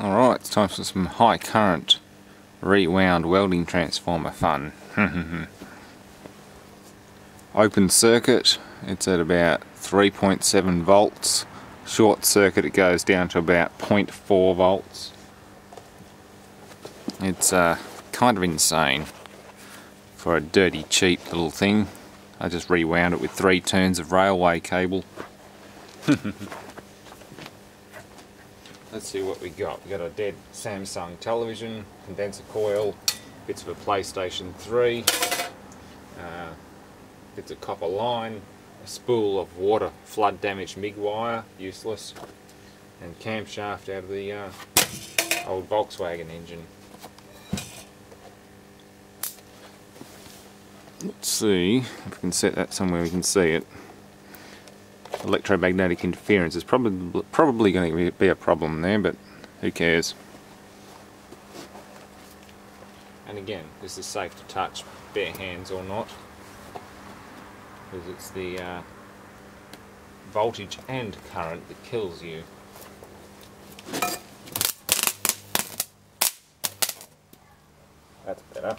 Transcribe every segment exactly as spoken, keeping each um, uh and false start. Alright, it's time for some high current rewound welding transformer fun. Open circuit, it's at about three point seven volts. Short circuit, it goes down to about zero point four volts. It's uh, kind of insane for a dirty, cheap little thing. I just rewound it with three turns of railway cable. Let's see what we got. We got a dead Samsung television, condenser coil, bits of a PlayStation three, uh, bits of copper line, a spool of water flood damaged MIG wire, useless, and camshaft out of the uh, old Volkswagen engine. Let's see if we can set that somewhere we can see it. Electromagnetic interference is probably probably going to be a problem there, but who cares? And again, this is safe to touch, bare hands or not, because it's the uh, voltage and current that kills you. That's better.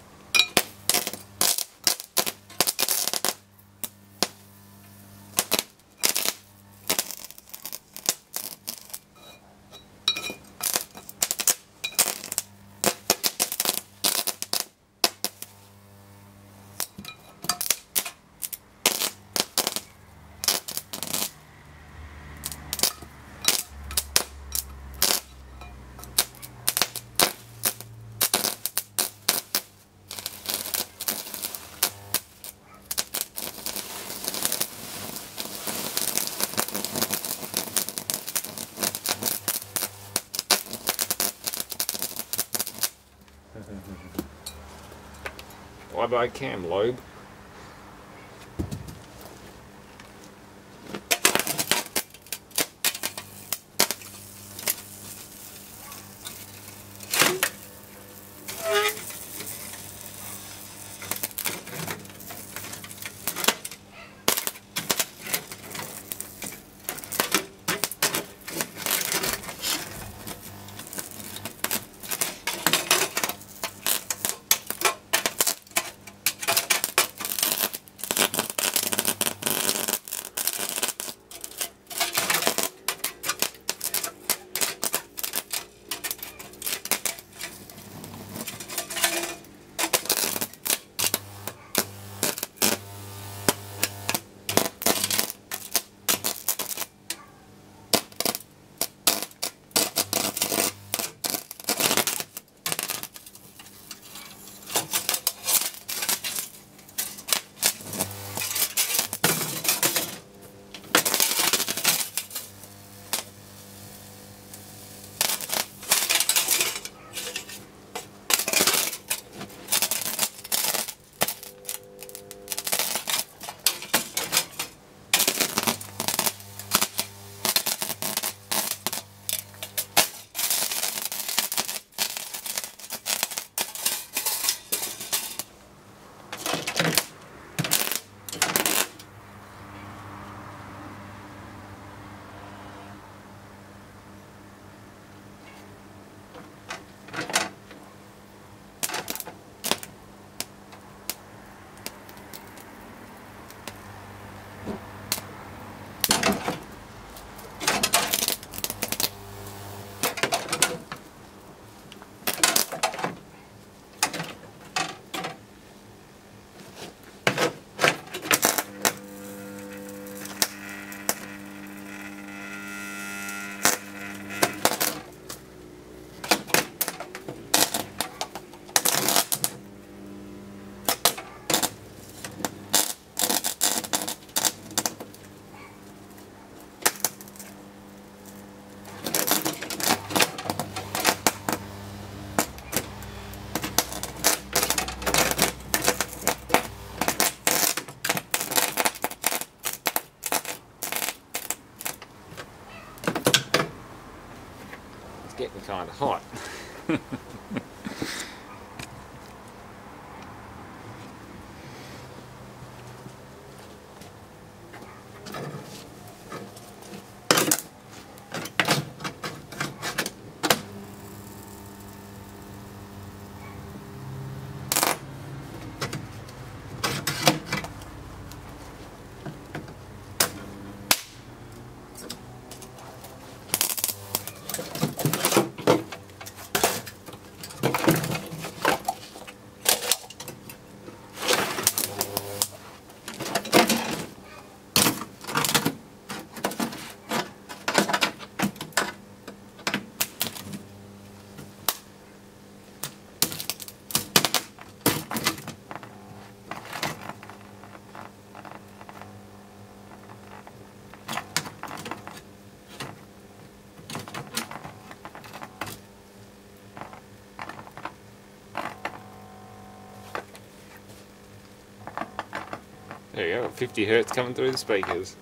Bye bye cam lobe. Getting kind of hot. There you go, fifty hertz coming through the speakers.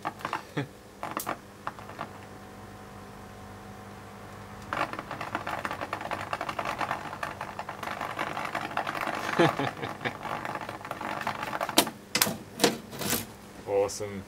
Awesome.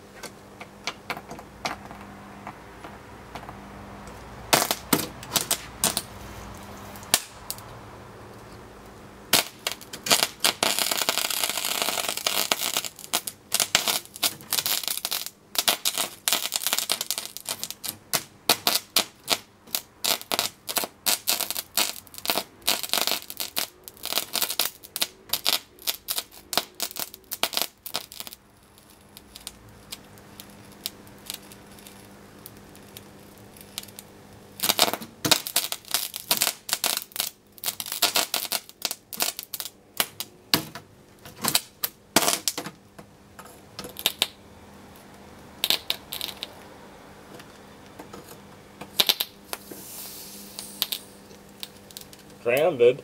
Grounded.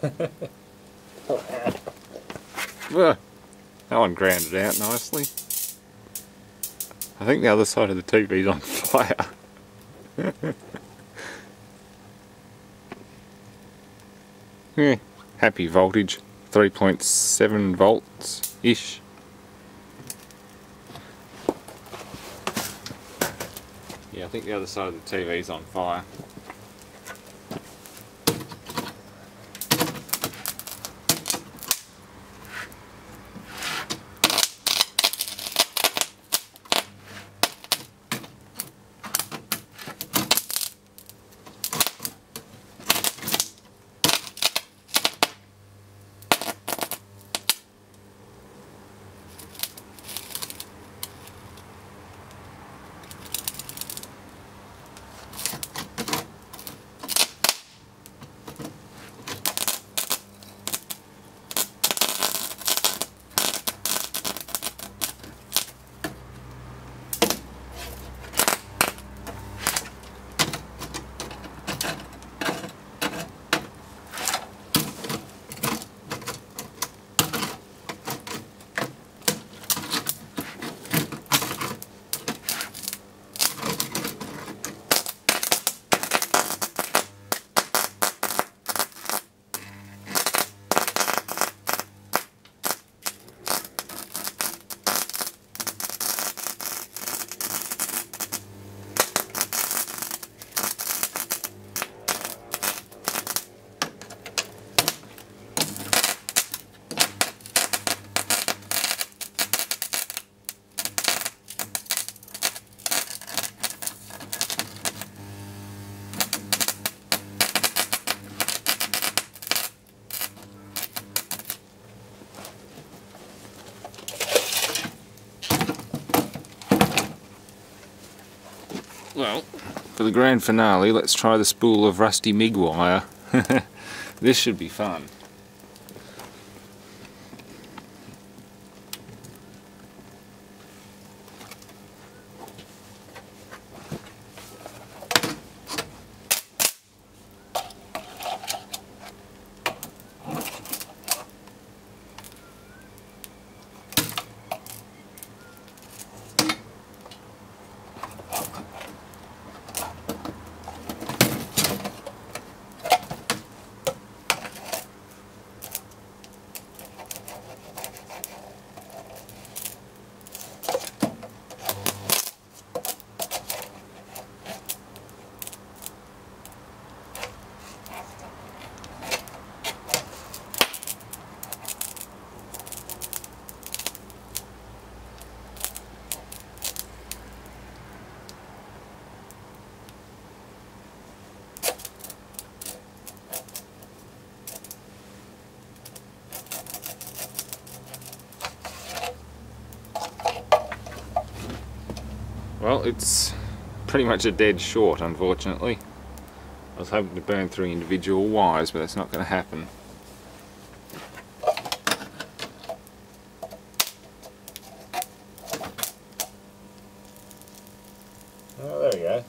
That one grounded out nicely. I think the other side of the T V's on fire. Yeah, happy voltage, three point seven volts-ish. Yeah, I think the other side of the T V's on fire. Well, for the grand finale, let's try the spool of rusty MIG wire. This should be fun. Well, it's pretty much a dead short, unfortunately. I was hoping to burn through individual wires, but that's not going to happen. Oh, there we go.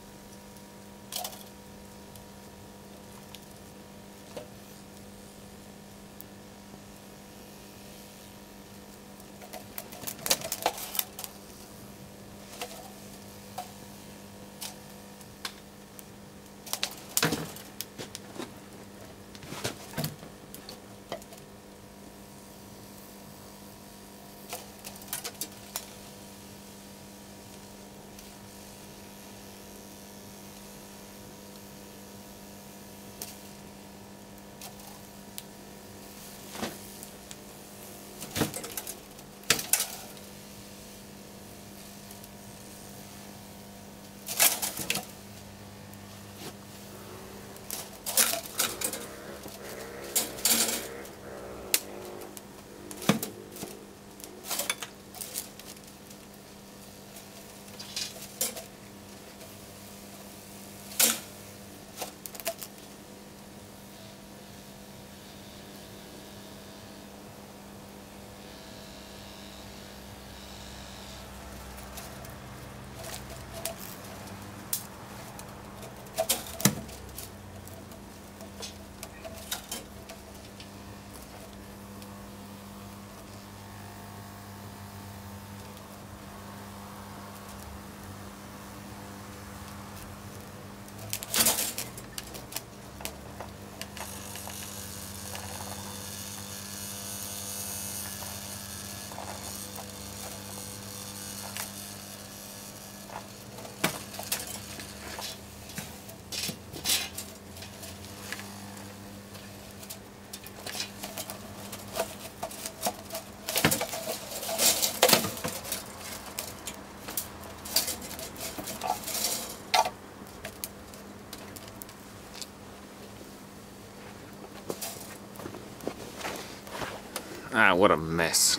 Ah, what a mess.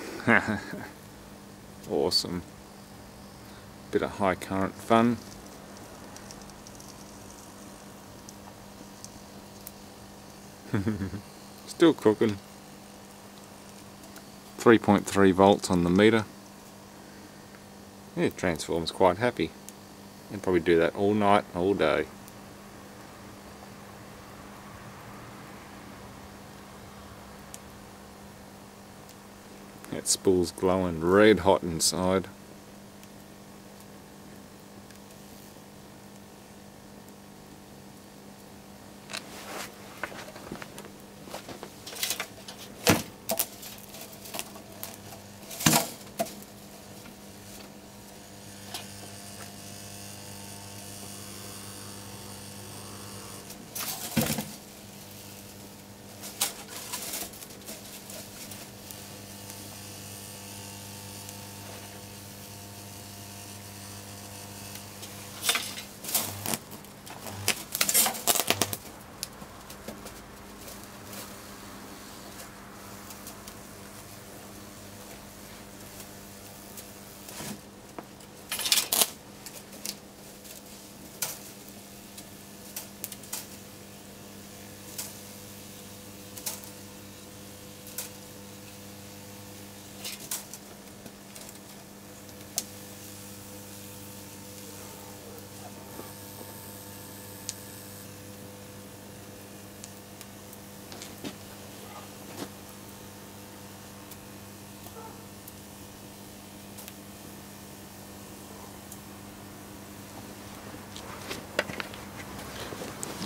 Awesome. Bit of high current fun. Still cooking. three point three volts on the meter. Yeah, transformer's quite happy. And probably do that all night, all day. That spool's glowing red hot inside.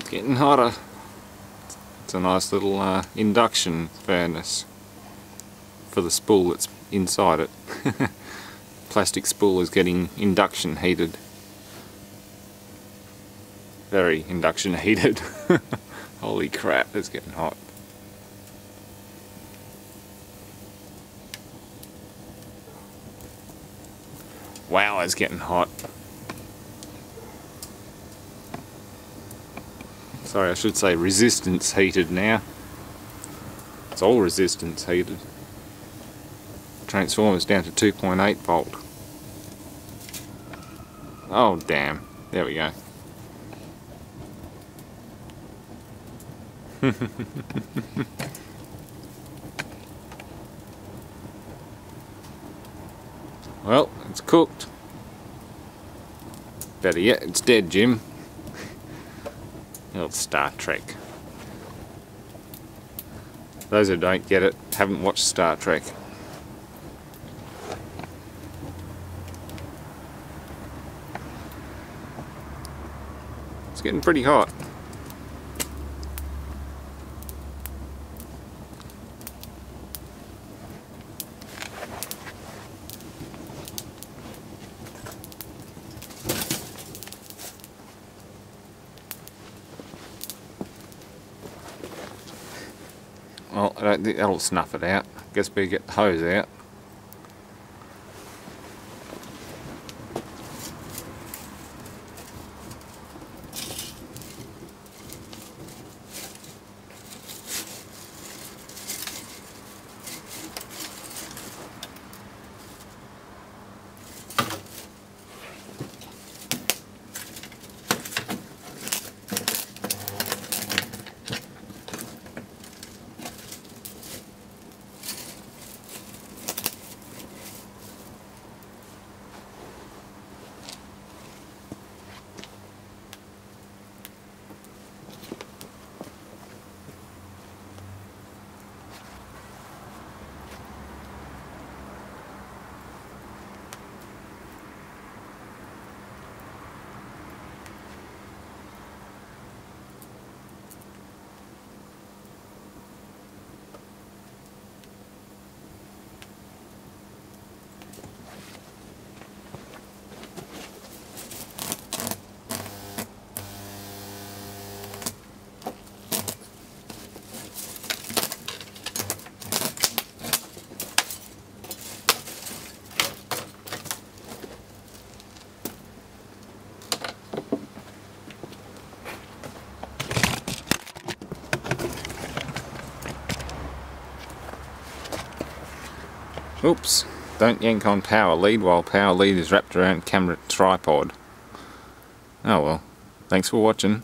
Getting hotter. It's a nice little uh, induction furnace for the spool that's inside it. Plastic spool is getting induction heated. Very induction heated. Holy crap, it's getting hot. Wow, it's getting hot. Sorry, I should say resistance heated now. It's all resistance heated. Transformer's down to two point eight volt. Oh damn, there we go. Well, it's cooked. Better yet, it's dead, Jim. Old Star Trek. Those who don't get it haven't watched Star Trek. It's getting pretty hot. Well, I don't think that'll snuff it out. Guess we get the hose out. Oops, don't yank on power lead while power lead is wrapped around camera tripod. Oh well, thanks for watching.